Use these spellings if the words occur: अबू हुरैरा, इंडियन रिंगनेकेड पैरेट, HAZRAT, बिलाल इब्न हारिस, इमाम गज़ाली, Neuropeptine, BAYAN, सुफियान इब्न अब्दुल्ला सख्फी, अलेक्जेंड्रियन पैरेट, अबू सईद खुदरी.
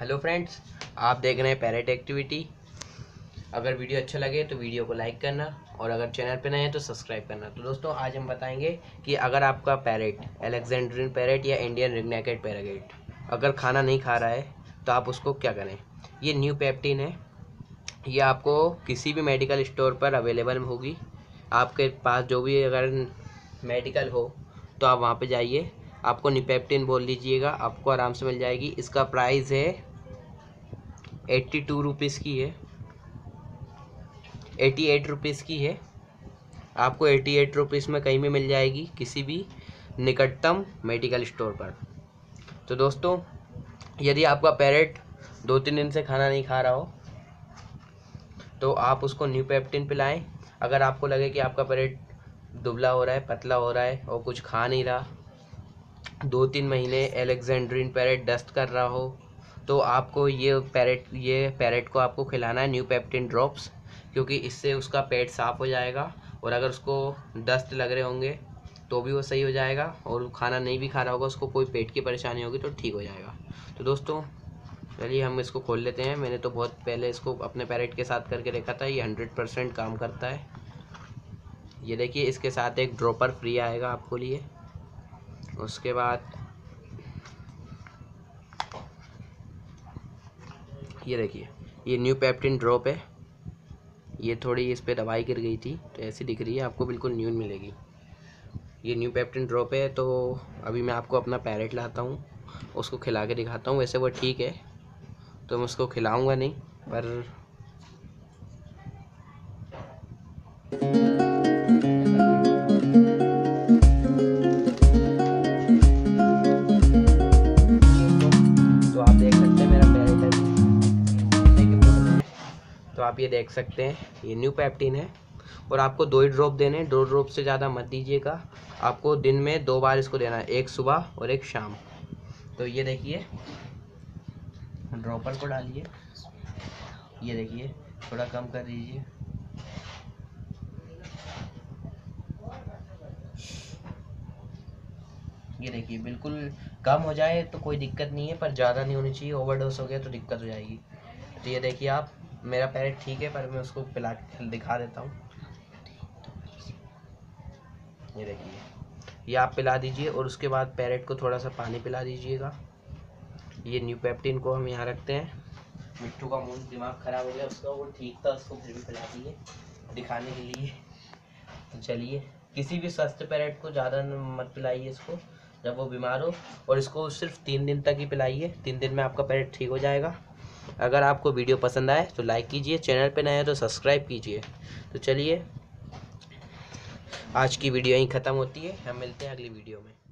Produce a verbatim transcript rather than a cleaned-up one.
Hello friends, आप देख रहे हैं पैरेट एक्टिविटी। अगर वीडियो अच्छा लगे तो वीडियो को लाइक करना और अगर चैनल पर नए हैं तो सब्सक्राइब करना। तो दोस्तों आज हम बताएंगे कि अगर आपका पैरेट अलेक्जेंड्रियन पैरेट या इंडियन रिंगनेकेड पैरेट अगर खाना नहीं खा रहा है तो आप उसको क्या करें। ये न्यूपेप्टिन है, ये आपको किसी भी मेडिकल स्टोर पर अवेलेबल होगी। आपके पास जो भी अगर मेडिकल हो तो आप वहाँ पर जाइए, आपको न्यूपेप्टिन बोल दीजिएगा, आपको आराम से मिल जाएगी। इसका प्राइस है एट्टी टू रुपीज़ की है, एटी एट रुपीज़ की है। आपको एटी एट रुपीज़ में कहीं भी मिल जाएगी, किसी भी निकटतम मेडिकल स्टोर पर। तो दोस्तों यदि आपका पैरेट दो तीन दिन से खाना नहीं खा रहा हो तो आप उसको न्यूपेप्टिन पिलाएं। अगर आपको लगे कि आपका पैरेट दुबला हो रहा है, पतला हो रहा है और कुछ खा नहीं रहा, दो तीन महीने अलेक्जेंड्रियन पैरेट डस्ट कर रहा हो, तो आपको ये पैरेट ये पैरेट को आपको खिलाना है न्यूपेप्टिन ड्रॉप्स, क्योंकि इससे उसका पेट साफ़ हो जाएगा। और अगर उसको दस्त लग रहे होंगे तो भी वो सही हो जाएगा, और खाना नहीं भी खा रहा होगा, उसको कोई पेट की परेशानी होगी तो ठीक हो जाएगा। तो दोस्तों चलिए हम इसको खोल लेते हैं। मैंने तो बहुत पहले इसको अपने पैरेट के साथ करके देखा था, ये हंड्रेड परसेंट काम करता है। ये देखिए, इसके साथ एक ड्रॉपर फ्री आएगा आपको लिए। उसके बाद ये देखिए, ये न्यूपेप्टिन ड्रॉप है। ये थोड़ी इस पर दवाई गिर गई थी तो ऐसी दिख रही है, आपको बिल्कुल न्यू मिलेगी। ये न्यूपेप्टिन ड्रॉप है। तो अभी मैं आपको अपना पैरेट लाता हूँ, उसको खिला के दिखाता हूँ। वैसे वो ठीक है तो मैं उसको खिलाऊँगा नहीं, पर आप ये देख सकते हैं ये न्यूपेप्टिन है। और आपको दो ही ड्रॉप देने, दो ड्रॉप से ज़्यादा मत दीजिएगा। आपको दिन में दो बार इसको देना है, एक सुबह और एक शाम। तो ये देखिए ड्रॉपर को डालिए, ये देखिए थोड़ा कम कर दीजिए। ये देखिए बिल्कुल कम हो जाए तो कोई दिक्कत नहीं है, पर ज़्यादा नहीं होनी चाहिए। ओवरडोज हो गया तो दिक्कत हो जाएगी। तो ये देखिए आप, मेरा पैरेट ठीक है पर मैं उसको पिला दिखा देता हूँ। ये देखिए, ये आप पिला दीजिए और उसके बाद पैरेट को थोड़ा सा पानी पिला दीजिएगा। ये न्यूपेप्टिन को हम यहाँ रखते हैं। मिट्टू का मूड दिमाग ख़राब हो गया उसका, वो ठीक था, उसको फिर भी पिला दिए दिखाने के लिए। तो चलिए, किसी भी स्वस्थ पैरेट को ज़्यादा मत पिलाइए इसको, जब वो बीमार हो। और इसको सिर्फ तीन दिन तक ही पिलाइए, तीन दिन में आपका पैरेट ठीक हो जाएगा। अगर आपको वीडियो पसंद आए तो लाइक कीजिए, चैनल पर नए हो तो सब्सक्राइब कीजिए। तो चलिए आज की वीडियो यहीं ख़त्म होती है, हम मिलते हैं अगली वीडियो में।